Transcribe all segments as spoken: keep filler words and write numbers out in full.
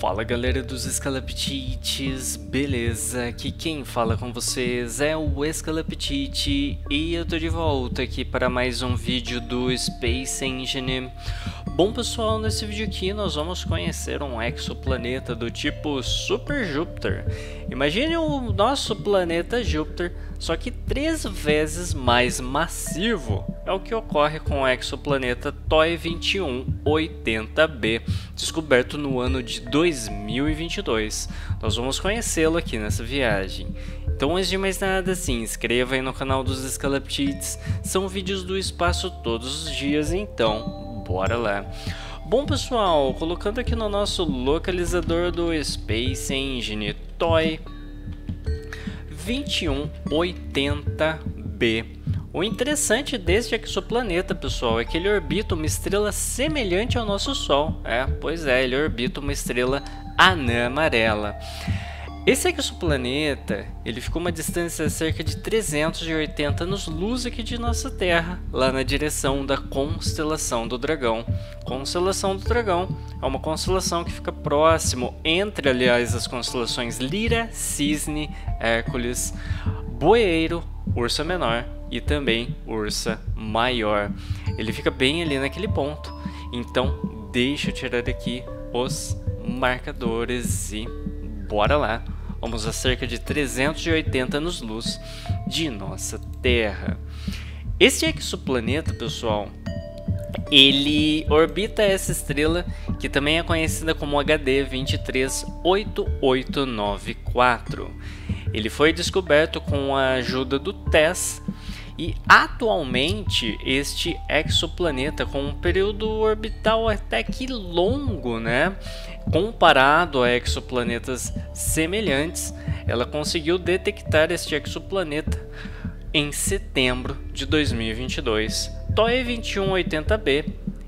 Fala galera dos Escalapititis, beleza? Aqui quem fala com vocês é o Escalapitite e eu tô de volta aqui para mais um vídeo do Space Engine. Bom pessoal, nesse vídeo aqui nós vamos conhecer um exoplaneta do tipo Super Júpiter. Imagine o nosso planeta Júpiter, só que três vezes mais massivo. É o que ocorre com o exoplaneta T O I vinte e um oitenta b, descoberto no ano de dois mil e vinte e dois. Nós vamos conhecê-lo aqui nessa viagem. Então, antes de mais nada, se inscreva aí no canal dos Escalapitites. São vídeos do espaço todos os dias, então bora lá. Bom pessoal, colocando aqui no nosso localizador do Space Engine T O I vinte e um oitenta b. O interessante deste exoplaneta, pessoal, é que ele orbita uma estrela semelhante ao nosso Sol. É, pois é, ele orbita uma estrela anã amarela. Esse exoplaneta, ele ficou uma distância de cerca de trezentos e oitenta anos-luz aqui de nossa Terra, lá na direção da constelação do Dragão. Constelação do Dragão é uma constelação que fica próximo entre, aliás, as constelações Lira, Cisne, Hércules, Boeiro, Ursa Menor e também Ursa Maior. Ele fica bem ali naquele ponto. Então, deixa eu tirar daqui os marcadores e bora lá. Vamos a cerca de trezentos e oitenta anos-luz de nossa Terra. Este exoplaneta, pessoal, ele orbita essa estrela que também é conhecida como H D vinte e três oito oito nove quatro. Ele foi descoberto com a ajuda do TESS e atualmente este exoplaneta com um período orbital até que longo, né? Comparado a exoplanetas semelhantes, ela conseguiu detectar este exoplaneta em setembro de dois mil e vinte e dois. T O I vinte e um oitenta b,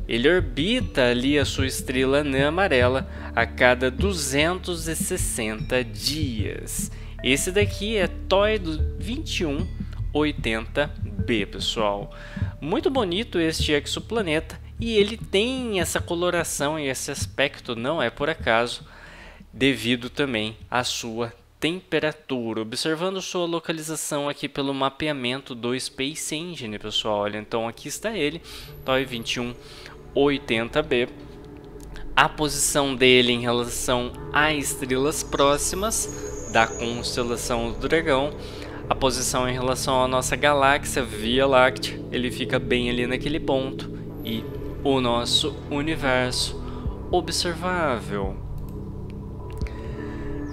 ele orbita ali a sua estrela anã amarela a cada duzentos e sessenta dias. Esse daqui é T O I vinte e um oitenta b, pessoal. Muito bonito este exoplaneta. E ele tem essa coloração e esse aspecto, não é por acaso, devido também à sua temperatura. Observando sua localização aqui pelo mapeamento do Space Engine, pessoal. Olha, então aqui está ele, T O I vinte e um oitenta b. A posição dele em relação a estrelas próximas da constelação do Dragão. A posição em relação à nossa galáxia, Via Láctea, ele fica bem ali naquele ponto. E o nosso universo observável.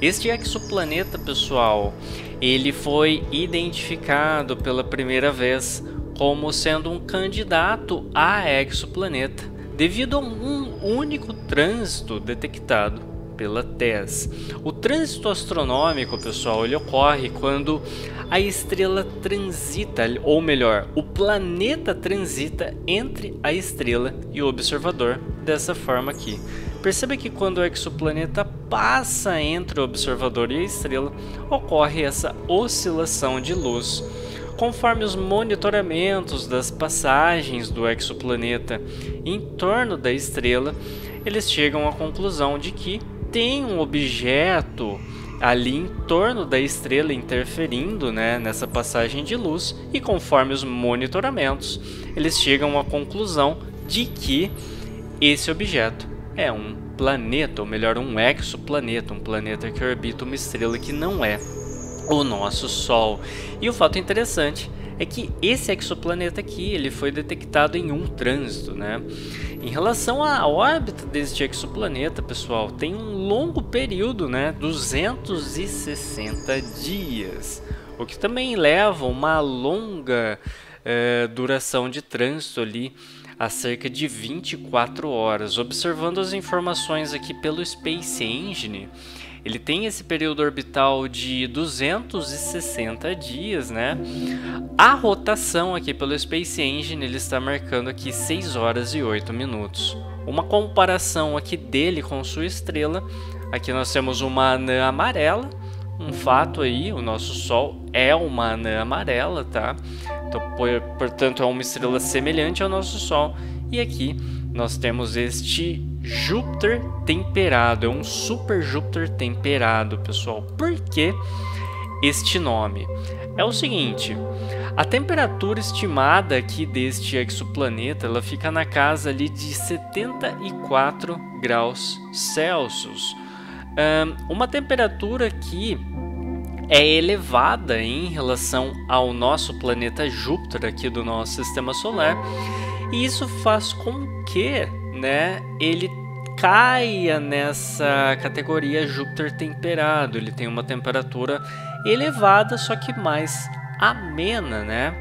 Este exoplaneta, pessoal, ele foi identificado pela primeira vez como sendo um candidato a exoplaneta devido a um único trânsito detectado pela TESS. O trânsito astronômico, pessoal, ele ocorre quando a estrela transita, ou melhor, o planeta transita entre a estrela e o observador, dessa forma aqui. Perceba que quando o exoplaneta passa entre o observador e a estrela, ocorre essa oscilação de luz. Conforme os monitoramentos das passagens do exoplaneta em torno da estrela, eles chegam à conclusão de que tem um objeto ali em torno da estrela interferindo, né, nessa passagem de luz, e conforme os monitoramentos, eles chegam à conclusão de que esse objeto é um planeta, ou melhor, um exoplaneta, um planeta que orbita uma estrela que não é o nosso Sol. E o fato interessante é que esse exoplaneta aqui, ele foi detectado em um trânsito, né? Em relação à órbita deste exoplaneta, pessoal, tem um longo período, né? duzentos e sessenta dias, o que também leva uma longa eh, duração de trânsito ali, a cerca de vinte e quatro horas. Observando as informações aqui pelo Space Engine, ele tem esse período orbital de duzentos e sessenta dias, né? A rotação aqui pelo Space Engine, ele está marcando aqui seis horas e oito minutos. Uma comparação aqui dele com sua estrela, aqui nós temos uma anã amarela. Um fato aí, o nosso Sol é uma anã amarela, tá? Então, portanto, é uma estrela semelhante ao nosso Sol. E aqui nós temos este Júpiter temperado, é um super Júpiter temperado, pessoal. Por que este nome? É o seguinte, a temperatura estimada aqui deste exoplaneta, ela fica na casa ali de setenta e quatro graus Celsius. Um, uma temperatura que é elevada em relação ao nosso planeta Júpiter aqui do nosso sistema solar, e isso faz com que, né, ele caia nessa categoria Júpiter temperado. Ele tem uma temperatura elevada, só que mais amena, né?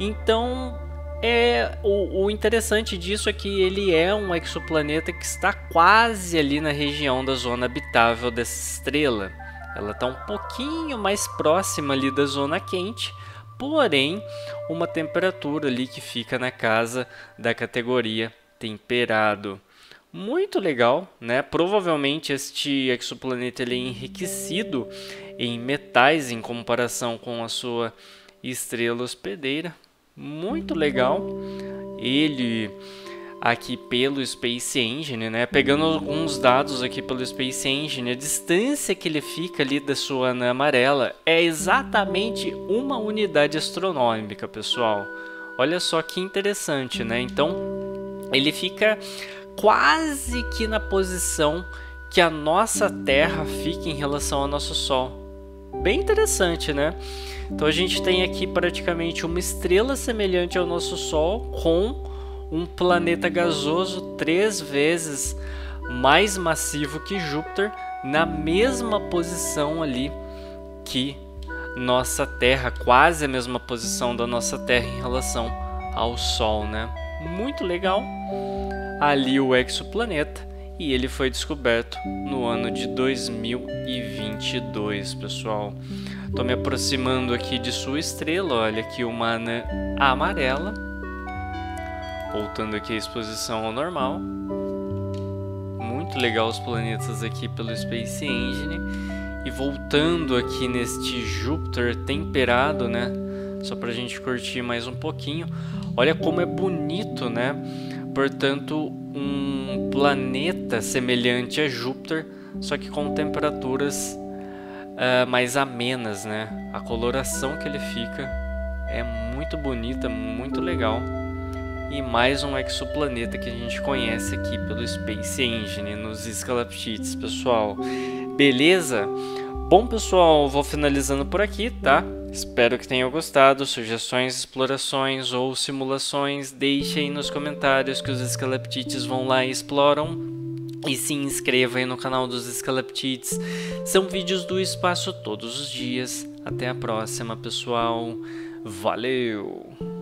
Então, é, o, o interessante disso é que ele é um exoplaneta que está quase ali na região da zona habitável dessa estrela. Ela está um pouquinho mais próxima ali da zona quente, porém, uma temperatura ali que fica na casa da categoria temperado. Muito legal, né? Provavelmente este exoplaneta ele é enriquecido em metais em comparação com a sua estrela hospedeira. Muito legal. Ele aqui pelo Space Engine, né? Pegando alguns dados aqui pelo Space Engine, a distância que ele fica ali da sua anã amarela é exatamente uma unidade astronômica, pessoal. Olha só que interessante, né? Então, ele fica quase que na posição que a nossa Terra fica em relação ao nosso Sol. Bem interessante, né? Então a gente tem aqui praticamente uma estrela semelhante ao nosso Sol com um planeta gasoso três vezes mais massivo que Júpiter na mesma posição ali que nossa Terra, quase a mesma posição da nossa Terra em relação ao Sol, né? Muito legal ali o exoplaneta. E ele foi descoberto no ano de dois mil e vinte e dois, pessoal. Estou me aproximando aqui de sua estrela, olha aqui uma anã amarela. Voltando aqui a exposição ao normal. Muito legal os planetas aqui pelo Space Engine. E voltando aqui neste Júpiter temperado, né? Só para a gente curtir mais um pouquinho. Olha como é bonito, né? Portanto, um planeta semelhante a Júpiter, só que com temperaturas uh, mais amenas, né? A coloração que ele fica é muito bonita, muito legal. E mais um exoplaneta que a gente conhece aqui pelo Space Engine, nos Escalapititis, pessoal. Beleza? Bom, pessoal, vou finalizando por aqui, tá? Espero que tenham gostado. Sugestões, explorações ou simulações, deixem nos comentários que os Escalapititis vão lá e exploram. E se inscreva aí no canal dos Escalapititis. São vídeos do espaço todos os dias. Até a próxima, pessoal. Valeu!